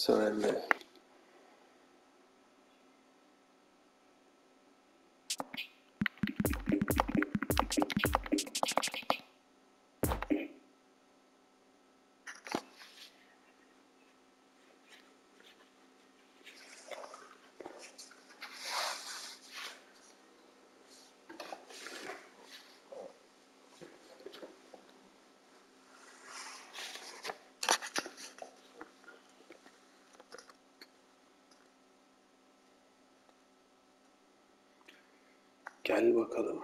surrender. Kalva kadam.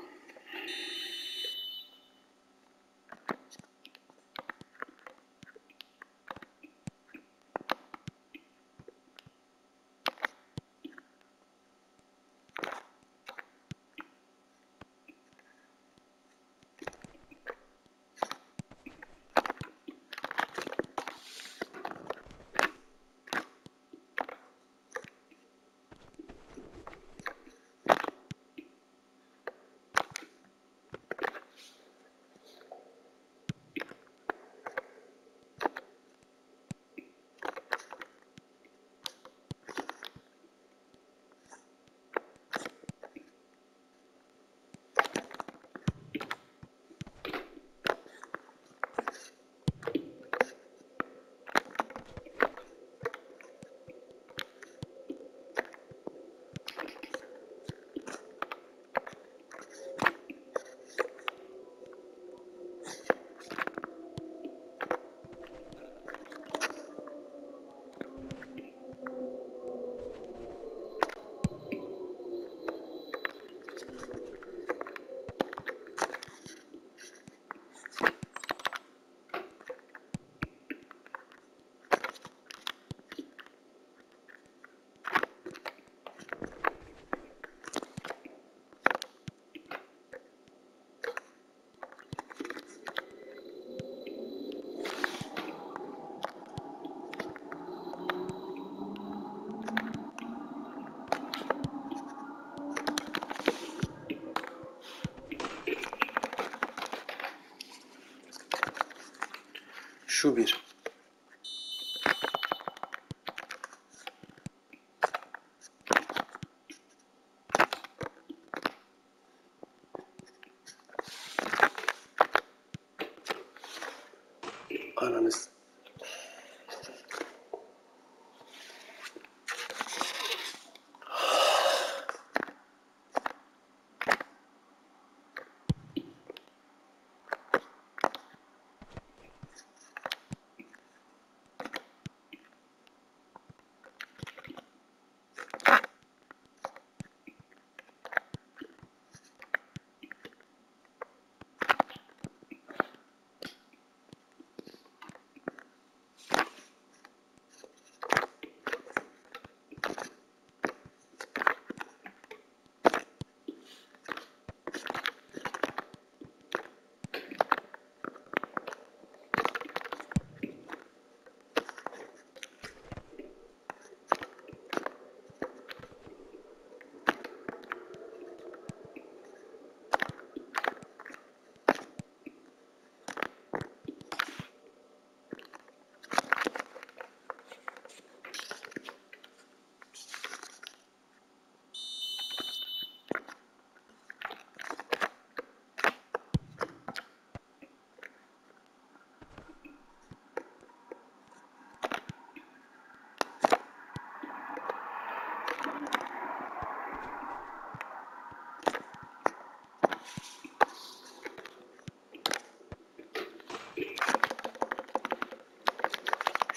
Şu bir. Aranız.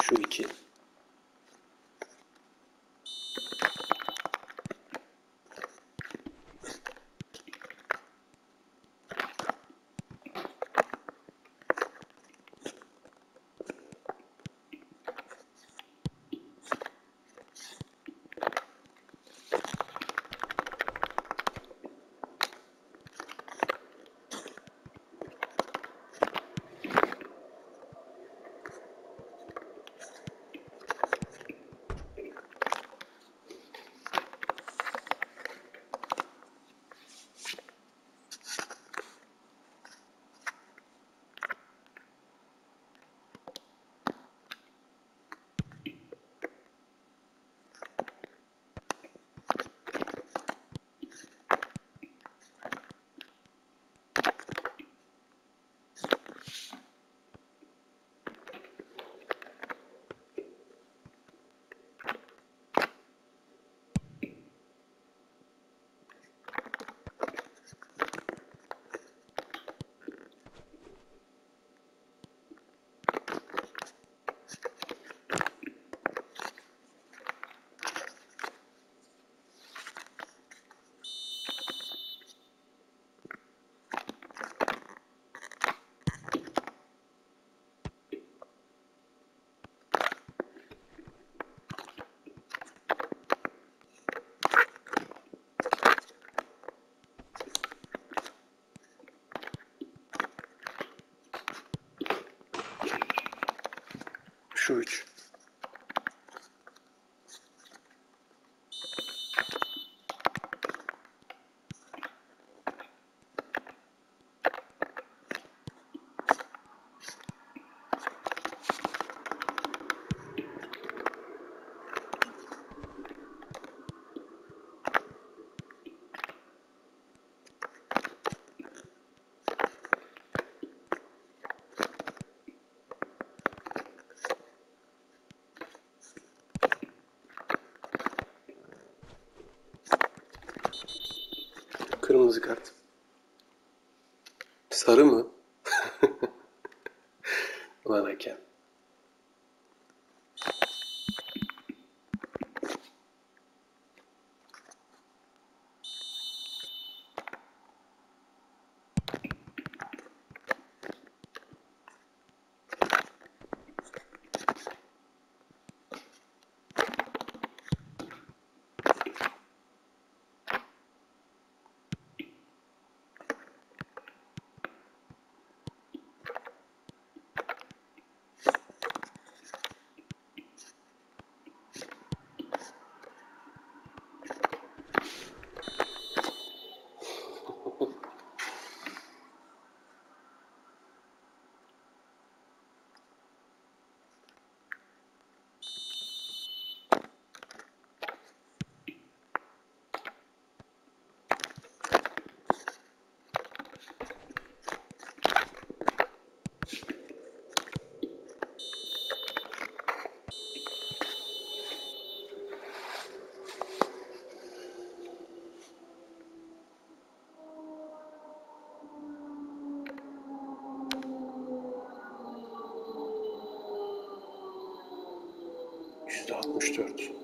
Şu iki. church. Kırmızı kart. Sarı mı? Ulan hakem. %64.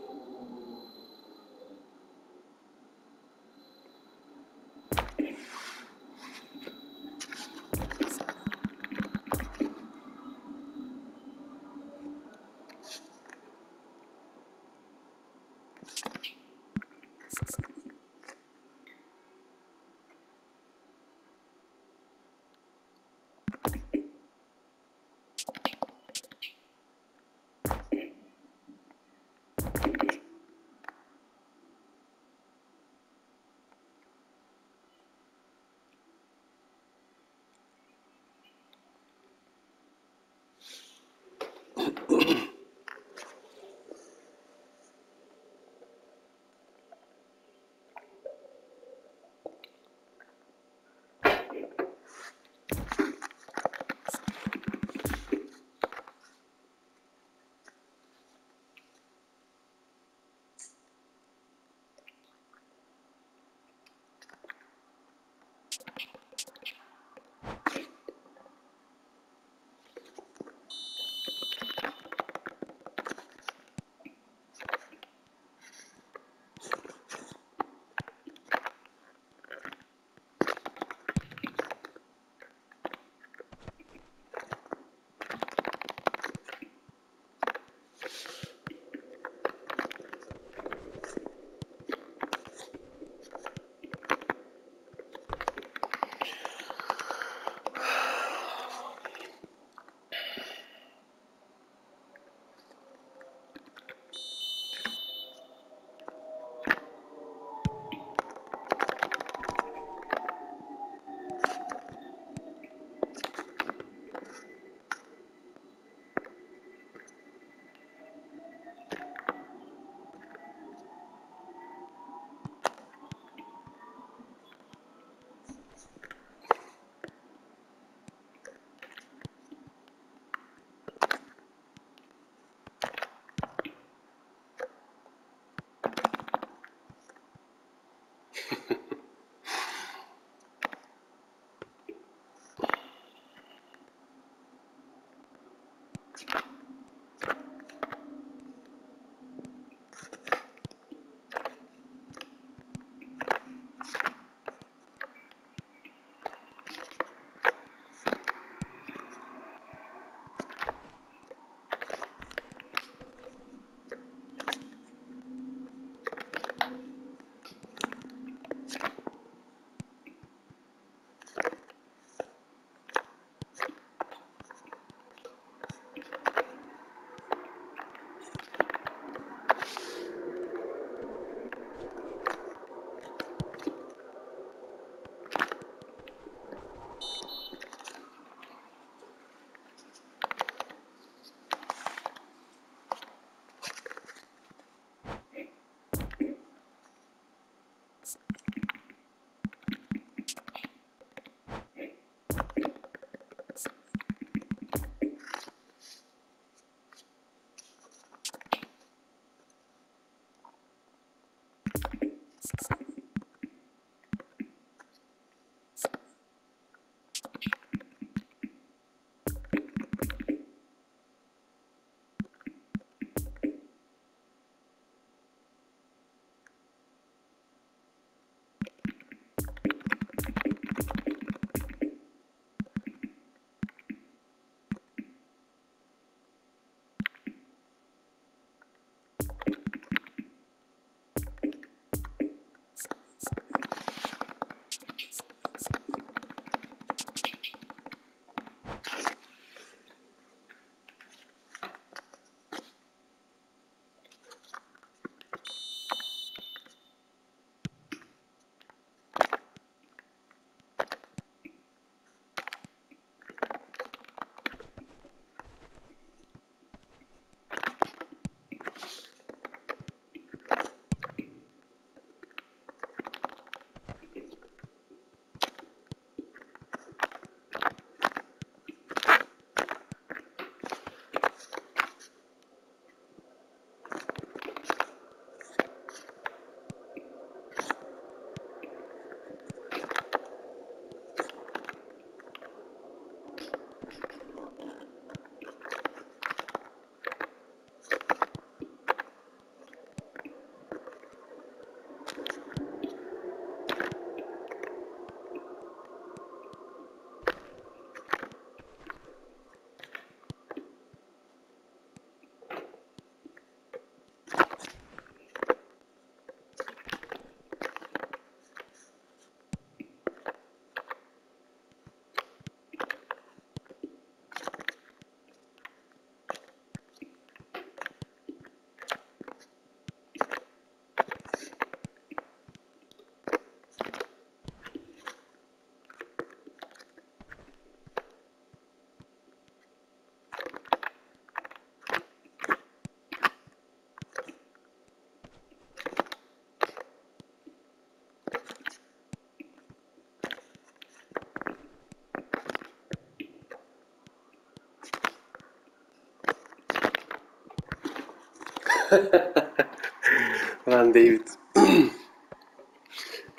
Van David.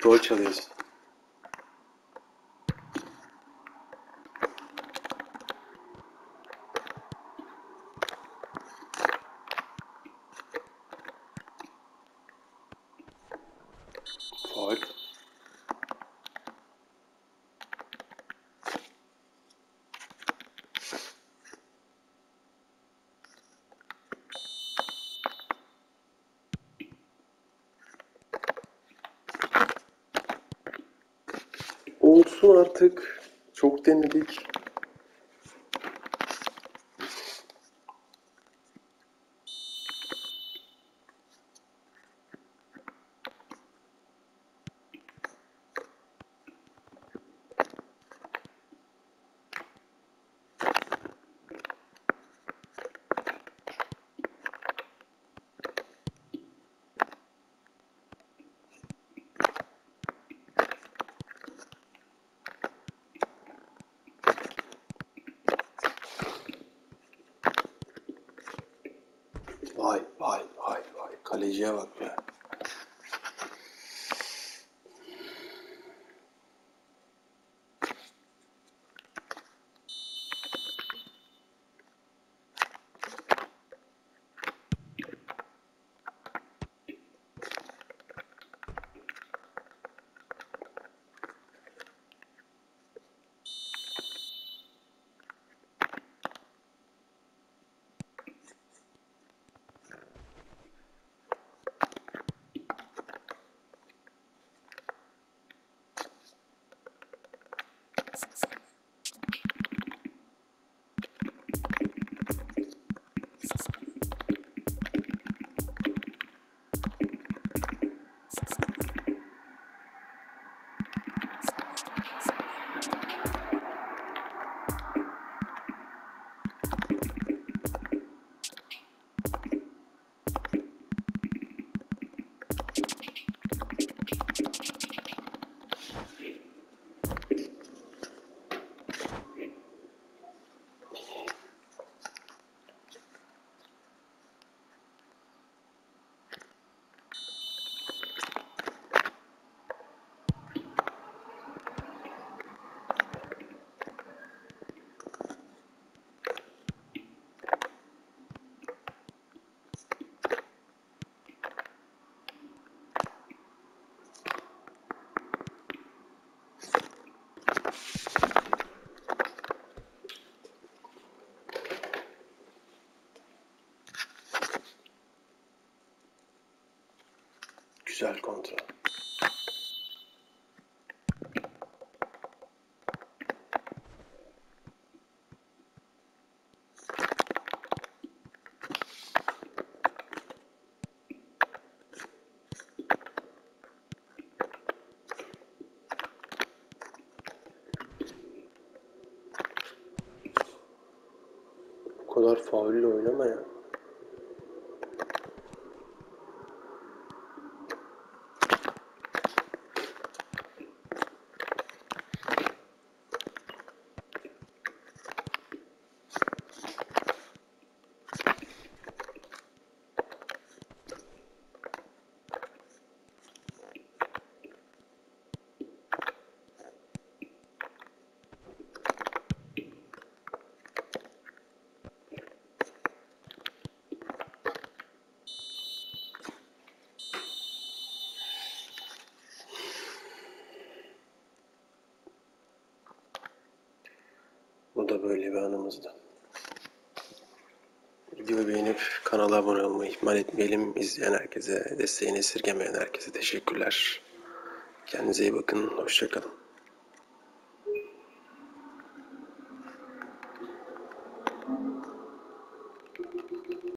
Rol çalıyoruz. Olsun artık. Çok denedik. Vay vay vay vay. Kaleciye bak be. Güzel kontra. Bu kadar faulle oynama ya. Bu da böyle bir anımızdı. Videoyu beğenip kanala abone olmayı ihmal etmeyelim. İzleyen herkese, desteğini esirgemeyen herkese teşekkürler. Kendinize iyi bakın. Hoşça kalın.